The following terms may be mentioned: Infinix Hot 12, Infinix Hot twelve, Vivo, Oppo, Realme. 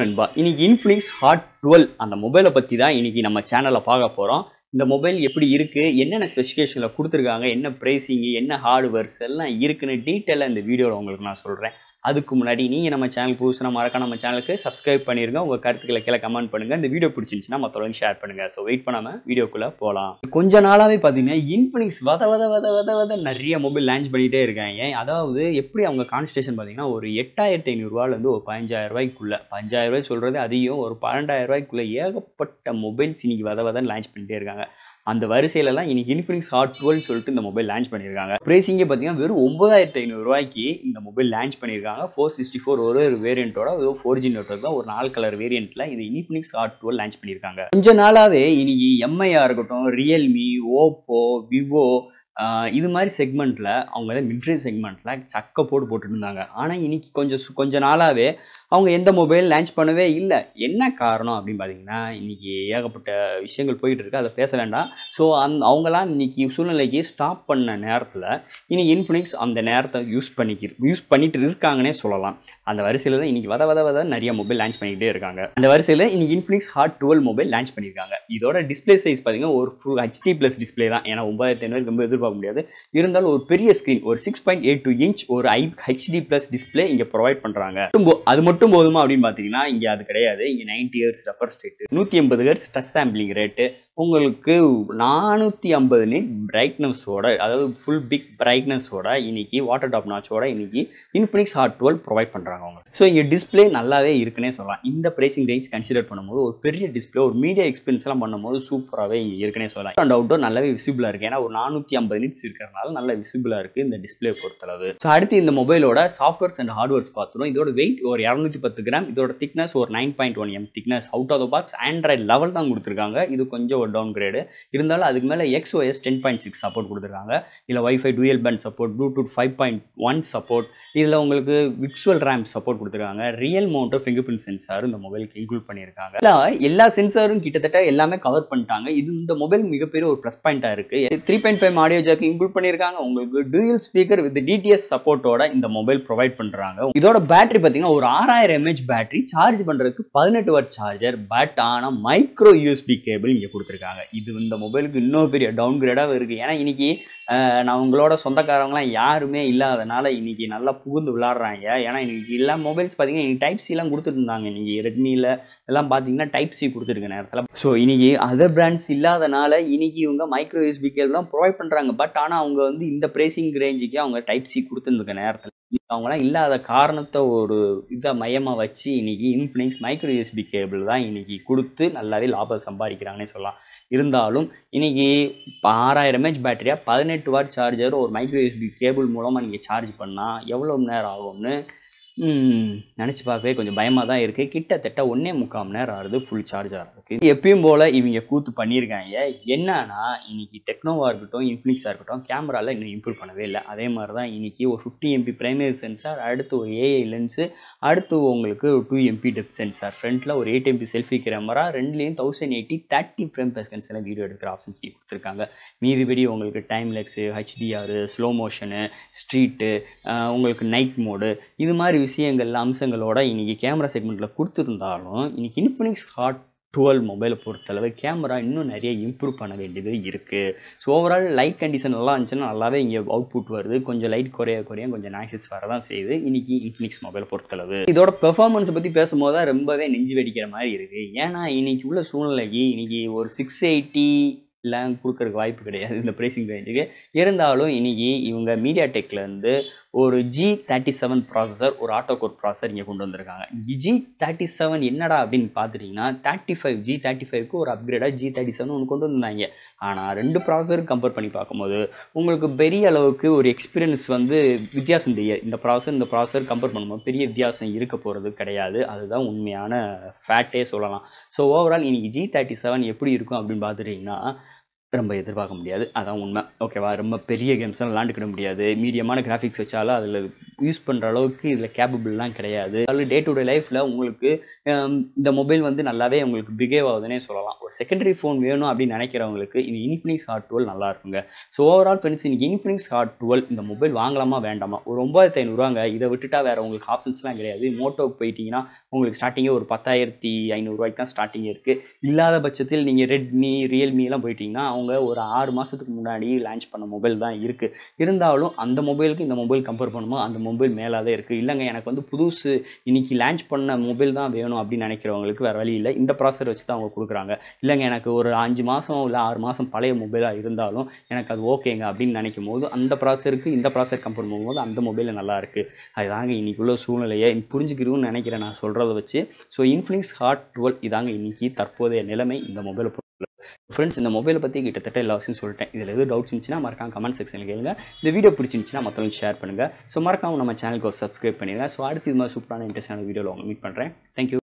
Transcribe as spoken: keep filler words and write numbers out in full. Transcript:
நண்பா இன்னைக்கு Infinix Hot twelve அந்த மொபைலை பத்தி தான் இன்னைக்கு நம்ம சேனல்ல பார்க்க போறோம். இந்த மொபைல் எப்படி இருக்கு, என்னென்ன ஸ்பெசிஃபிகேஷன்ல கொடுத்திருக்காங்க, என்ன பிரைசிங், என்ன ஹார்ட்வேர்ஸ் எல்லாம் இருக்குன்னு டீடைலா இந்த வீடியோல உங்களுக்கு நான் சொல்றேன். அதுக்கு முன்னாடி நீங்க நம்ம சேனல் புதுசுனா மறக்காம நம்ம சேனலுக்கு சப்ஸ்கிரைப் பண்ணிருங்க. உங்க கருத்துக்களை கீழ கமெண்ட் பண்ணுங்க. இந்த வீடியோ பிடிச்சிருந்துச்சுன்னா மத்தவங்களுக்கு ஷேர் பண்ணுங்க. சோ வெயிட் பண்ணாம வீடியோக்குள்ள போலாம். கொஞ்ச நாளாவே பாத்தீங்கன்னா Infinix வத வத வத வத வத நிறைய மொபைல் லான்ச் பண்ணிட்டே இருக்காங்க. அதாவது எப்படி அவங்க கான்ஸ்டேஷன் பாத்தீங்கன்னா ஒரு எட்டாயிரத்து ஐநூறு ரூபாயில இருந்து ஒரு பதினஞ்சாயிரம் ரூபாய்க்குள்ள, பதினஞ்சாயிரம் ரூபாய் சொல்றது அதிகம், ஒரு பன்னெண்டாயிரம் ரூபாய்க்குள்ள ஏகப்பட்ட மொபைல்ஸ் இன்னைக்கு வத வத லான்ச் பண்ணிட்டே இருக்காங்க. அந்த வரிசையில தான் இன்னைக்கு Infinix Hot twelve சொல்லிட்டு இந்த மொபைல் லான்ச் பண்ணியிருக்காங்க. பிரைசிங்கே பார்த்தீங்கன்னா வெறும் ஒன்பதாயிரத்து ஐநூறு ரூபாய்க்கு இந்த மொபைல் லான்ச் பண்ணியிருக்காங்க. ஃபோர் சிக்ஸ்டி ஃபோர் ஒரு வேரியண்ட்டோட ஃபோர் ஜி நெட்வொர்க் தான் ஒரு நாலு கலர் வேரியண்ட்ல இந்த Infinix Hot twelve லான்ச் பண்ணியிருக்காங்க. கொஞ்ச நாளாவே இன்னைக்கு எம்ஐயா இருக்கட்டும், Realme, Oppo, Vivo இது மாதிரி செக்மெண்ட்டில் அவங்க தான் மிட்ரே செக்மெண்ட்டில் சக்க போட்டு போட்டுருந்தாங்க. ஆனால் இன்றைக்கி கொஞ்சம் கொஞ்ச நாளாகவே அவங்க எந்த மொபைல் லான்ச் பண்ணவே இல்லை. என்ன காரணம் அப்படின்னு பார்த்தீங்கன்னா இன்றைக்கி ஏகப்பட்ட விஷயங்கள் போயிட்டு இருக்கு, அதை பேச வேண்டாம். ஸோ அந் அவங்களாம் இன்றைக்கி சூழ்நிலைக்கு ஸ்டாப் பண்ண நேரத்தில் இன்றைக்கி Infinix அந்த நேரத்தை யூஸ் பண்ணிக்கி யூஸ் பண்ணிட்டு இருக்காங்கன்னே சொல்லலாம். அந்த வரிசையில் தான் இன்றைக்கி வத வத வத நிறைய மொபைல் லான்ச் பண்ணிக்கிட்டே இருக்காங்க. அந்த வரிசையில் இன்றைக்கி Infinix Hot twelve mobile launch பண்ணியிருக்காங்க. இதோட டிஸ்பிளே சைஸ் பார்த்தீங்கன்னா ஒரு ஃபுல் ஹெச்டி ப்ளஸ் டிஸ்பிளே தான். ஏன்னா ஒன்பதாயிரத்து ஐநூறு ரொம்ப எதிர்பார்க்க முடியாது. இருந்தாலும் ஒரு பெரிய ஸ்கிரீன், ஒரு six point eight two inch ஒரு ஹெச்டி ப்ளஸ் டிஸ்பிளே இங்க ப்ரொவைட் பண்றாங்க. அது மட்டும் போதுமா அப்படின்னு பாத்தீங்கன்னா இங்க அது கிடையாது. இங்க நைன்டி ஹெர்ட்ஸ் ரெஃப்ரெஷ் ரேட், நூத்தி எண்பது ஹெர்ட்ஸ் டச் சாம்பிளிங் ரேட், உங்களுக்கு நானூற்றி ஐம்பது நிட் பிரைட்னஸோட, அதாவது ஃபுல் பிக் பிரைட்னஸோட இன்னைக்கு வாட்டர் டாப் நாச்சோட இன்னைக்கு Infinix Hot twelve ப்ரொவைட் பண்ணுறாங்க அவங்க. ஸோ இங்கே டிஸ்பிளே நல்லாவே இருக்குன்னே சொல்லலாம். இந்த ப்ரைசிங் ரேஞ்ச் கன்சிடர் பண்ணும்போது ஒரு பெரிய டிஸ்பிளே, ஒரு மீடியா எக்ஸ்பீரியன்ஸ்லாம் பண்ணும்போது சூப்பராகவே இங்கே இருக்குன்னே சொல்லலாம். அண்ட் அவுட்டோ நல்லாவே விசிபிளாக இருக்குது. ஏன்னா ஒரு நானூற்றி ஐம்பது நிட்ஸ் இருக்கிறதுனால நல்லா விசிபிளாக இருக்குது இந்த டிஸ்பிளே பொறுத்தளவு. ஸோ அடுத்து இந்த மொபைலோட சாஃப்ட்வேர்ஸ் அண்ட் ஹார்ட்வேர்ஸ் பார்த்துடும். இதோட வெயிட் ஒரு இரநூத்தி பத்து கிராம், இதோட திக்னஸ் ஒரு nine point one M thickness. Out of the box Android level தான் கொடுத்துருக்காங்க. இது கொஞ்சம் டவுன் கிரேடு இருந்தாலும் அதுக்கு மேலே X O S ten point six support கொடுத்துருக்காங்க. இதில் WiFi dual band support, Bluetooth five point one support, இதில் உங்களுக்கு விக்சுவல் ரேம் சப்போர்ட் கொடுத்துருக்காங்க. Rear mount fingerprint sensor இந்த மொபைலுக்கு இன்க்ளூட் பண்ணியிருக்காங்க. இல்லை எல்லா சென்சாரும் கிட்டத்தட்ட எல்லாமே கவர் பண்ணிட்டாங்க. இது இந்த மொபைல் மிகப்பெரிய ஒரு ப்ளஸ் பாயிண்டாக இருக்குது. Three point five audio jack include பண்ணியிருக்காங்க. உங்களுக்கு டூயல் ஸ்பீக்கர் வித் டிடிஎஸ் சப்போர்ட்டோட இந்த மொபைல் ப்ரொவைட் பண்ணுறாங்க. இதோட பேட்டரி பார்த்தீங்கன்னா ஒரு ஆறாயிரம் எம்ஏஹெச் பேட்டரி, சார்ஜ் பண்ணுறதுக்கு பதினெட்டு வாட் சார்ஜர், பட் ஆனால் மைக்ரோ யூஎஸ்பி கேபிள் இங்கே கொடுத்துருக்காங்க. இது இந்த மொபைலுக்கு இன்னொரு பெரிய டவுன் கிரேடாக இருக்குது. ஏன்னா இன்னைக்கு நான் உங்களோட சொந்தக்காரங்களாம் யாருமே இல்லாதனால இன்னைக்கு நல்லா புகுந்து விளாட்றாங்க. ஏன்னா இன்னைக்கு எல்லா மொபைல்ஸ் பார்த்தீங்கன்னா இன்னைக்கு டைப் சிலாம் கொடுத்துருந்தாங்க. நீங்கள் ரெட்மியில் எல்லாம் பார்த்தீங்கன்னா டைப் சி கொடுத்துருக்க நேரத்தில். ஸோ இன்னைக்கு அதர் பிராண்ட்ஸ் இல்லாதனால இன்னைக்கு இவங்க மைக்ரோ யூஎஸ்பி கேபிள் தான் ப்ரொவைட் பண்ணுறாங்க. பட் ஆனால் அவங்க வந்து இந்த ப்ரைசிங் ரேஞ்சுக்கு அவங்க டைப் சி கொடுத்துருக்க நேரத்தில் அவங்களாம் இல்லாத காரணத்தை ஒரு இதை மையமாக வச்சு இன்னைக்கு Infinix மைக்ரோ யூஎஸ்பி கேபிள் தான் இன்னைக்கு கொடுத்து நல்லாவே லாபம் சம்பாதிக்கிறாங்கன்னு சொல்லலாம். இருந்தாலும் இன்னைக்கு ஆறாயிரம் எம்ஏஹெச் பேட்டரியாக பதினெட்டு வாட் சார்ஜர் ஒரு மைக்ரோ யூஎஸ்பி கேபிள் மூலமாக நீங்கள் சார்ஜ் பண்ணால் எவ்வளோ நேரம் ஆகும்னு நினச்சி பார்க்கவே கொஞ்சம் பயமாக தான் இருக்குது. கிட்டத்தட்ட ஒன்றே முக்கால் மணி நேரம் ஆகுது ஃபுல் சார்ஜ் ஆகுது. எப்பயும் போல் இவங்க கூத்து பண்ணியிருக்காங்க. என்னன்னா இன்றைக்கி டெக்னோவாக இருக்கட்டும், Infinixாக இருக்கட்டும், கேமராவில் இன்னும் இம்ப்ரூவ் பண்ணவே இல்லை. அதே மாதிரி தான் இன்றைக்கி ஒரு ஃபிஃப்டி எம்பி பிரைமரி சென்சார், அடுத்து ஒரு ஏஐ லென்ஸு, அடுத்து உங்களுக்கு ஒரு டூ எம்பி டெப்த் சென்சார், ஃப்ரண்ட்டில் ஒரு எயிட் எம்பி செல்ஃபி கேமரா, ரெண்டுலேயும் thousand eighty thirty frame per செகண்ட்ஸ்லாம் வீடியோ எடுக்கிற ஆப்ஷன்ஸ் கொடுத்துருக்காங்க. மீதிபடி உங்களுக்கு time lapse, HDR, slow motion, street, உங்களுக்கு நைட் மோடு, இது மாதிரி விஷயங்கள் அம்சங்களோட இன்னைக்கு கேமரா செக்மெண்ட்ல கொடுத்திருந்தாலும் இன்னைக்கு Infinix Hot twelve மொபைலை பொறுத்தளவு கேமரா இன்னும் நிறைய இம்ப்ரூவ் பண்ண வேண்டியது இருக்குது. ஸோ ஓவரால் லைட் கண்டிஷன் நல்லா இருந்துச்சுன்னா நல்லாவே இங்கே அவுட்புட் வருது. கொஞ்சம் லைட் குறைய குறைய கொஞ்சம் நாய்ஸஸ் வர தான் செய்யுது இன்றைக்கி Infinix மொபைலை பொறுத்தளவு. இதோட பெர்ஃபார்மன்ஸை பற்றி பேசும்போது தான் ரொம்பவே நெஞ்சு வெடிக்கிற மாதிரி இருக்குது. ஏன்னா இன்றைக்கி உள்ள சூழ்நிலைக்கு இன்றைக்கி ஒரு சிக்ஸ் எயிட்டி இல்லை கொடுக்கறதுக்கு வாய்ப்பு கிடையாது இந்த ப்ரைசிங் ரேஞ்சுக்கு. இருந்தாலும் இன்றைக்கி இவங்க மீடியா டெக்லேருந்து ஒரு ஜி தேர்ட்டி செவன் ப்ராசஸர், ஒரு ஆட்டோகோர் ப்ராசஸர் இங்கே கொண்டு வந்திருக்காங்க. ஜி தேர்ட்டி செவன் என்னடா அப்படின்னு பார்த்துட்டிங்கன்னா தேர்ட்டி ஃபைவ் ஜி தேர்ட்டி ஃபைவ்க்கு ஒரு அப்கிரேடாக ஜி தேர்ட்டி செவன் ஒன்று கொண்டு வந்தாங்க. ஆனால் ரெண்டு ப்ராசஸருக்கு கம்பேர் பண்ணி பார்க்கும்போது உங்களுக்கு பெரிய அளவுக்கு ஒரு எக்ஸ்பீரியன்ஸ் வந்து வித்தியாசம் தெரியாது. இந்த ப்ராசஸர் இந்த ப்ராசஸர் கம்பேர் பண்ணும்போது பெரிய வித்தியாசம் இருக்க போகிறது கிடையாது. அதுதான் உண்மையான ஃபேக்டே சொல்லலாம். ஸோ ஓவரால் இன்றைக்கி ஜி தேர்ட்டி செவன் எப்படி இருக்கும் அப்படின்னு பார்த்துட்டிங்கன்னா ரொம்ப எதிர்பார்க்க முடியாது. அதான் உண்மை. ஓகேவா, ரொம்ப பெரிய கேம்ஸ்லாம் விளாண்டுக்கிட முடியாது. மீடியமான கிராஃபிக்ஸ் வச்சாலும் அதில் யூஸ் பண்ணுற அளவுக்கு இதில் கேப்பபிள்லாம் கிடையாது. அதில் டே டு டே லைஃப்பில் உங்களுக்கு இந்த மொபைல் வந்து நல்லாவே உங்களுக்கு பிகேவ் ஆகுதுன்னே சொல்லலாம். ஒரு செகண்டரி ஃபோன் வேணும் அப்படின்னு நினைக்கிறவங்களுக்கு இது இன்ஃபினிக்ஸ் ஹாட் டுவெல் நல்லா இருக்குங்க. ஸோ ஓவரால் ஃப்ரெண்ட்ஸ், இன்னைக்கு இன்ஃபினிக்ஸ் ஹாட் டுவெல் இந்த மொபைல் வாங்கலாமா வேண்டாமா? ஒரு ஒன்பதாயிரத்தி ஐநூறுவாங்க. இதை விட்டுட்டா வேறு உங்களுக்கு ஆப்ஷன்ஸ்லாம் கிடையாது. மோட்டோவுக்கு போயிட்டீங்கன்னா உங்களுக்கு ஸ்டார்டிங்கே ஒரு பத்தாயிரத்தி ஐநூறுரூவாய்க்கு தான் ஸ்டார்டிங் இருக்குது. இல்லாத பட்சத்தில் நீங்கள் ரெட்மி ரியல்மிலாம் போயிட்டீங்கன்னா அவங்க ஒரு ஆறு மாதத்துக்கு முன்னாடி லான்ச் பண்ண மொபைல் தான் இருக்குது. இருந்தாலும் அந்த மொபைலுக்கு இந்த மொபைல் கம்பேர் பண்ணும்போது அந்த மொபைல் மேலாதே இருக்குது. இல்லைங்க, எனக்கு வந்து புதுசு இன்றைக்கி லான்ச் பண்ண மொபைல் தான் வேணும் அப்படின்னு நினைக்கிறவங்களுக்கு வேறு வழி இல்லை, இந்த ப்ராசர் வச்சு தான் அவங்க கொடுக்குறாங்க. இல்லைங்க, எனக்கு ஒரு அஞ்சு மாதம் இல்லை ஆறு மாதம் பழைய மொபைலாக இருந்தாலும் எனக்கு அது ஓகேங்க அப்படின்னு நினைக்கும் போது அந்த ப்ராசருக்கு இந்த ப்ராசர் கம்பேர் பண்ணும்போது அந்த மொபைலில் நல்லா இருக்குது. அதுதாங்க இன்றைக்கி உள்ள சூழ்நிலையை புரிஞ்சுக்கிறோன்னு நினைக்கிறேன் நான் சொல்கிறத வச்சு. ஸோ இன்ஃபினிக்ஸ் ஹாட் டுவெல் இதாங்க இன்றைக்கி தற்போதைய நிலைமை இந்த மொபைலை. ஃப்ரெண்ட்ஸ், இந்த மொபைலை பற்றி கிட்டத்தட்ட எல்லா விஷயம் சொல்லிட்டேன். இதில் எதுவும் டவுட்ஸ் இருந்துச்சுன்னா மறக்காம கமெண்ட் செக்ஷனில் கேளுங்க. இந்த வீடியோ பிடிச்சிருந்துச்சுன்னா மற்றவங்களுக்கு ஷேர் பண்ணுங்கள். ஸோ மறக்காம நம்ம சேனலுக்கு சப்ஸ்கிரைப் பண்ணிடுங்க. ஸோ அடுத்து இது மாதிரி சூப்பரான இன்ட்ரெஸ்டான வீடியோவில் உங்களை மீட் பண்ணுறேன். தேங்க்யூ.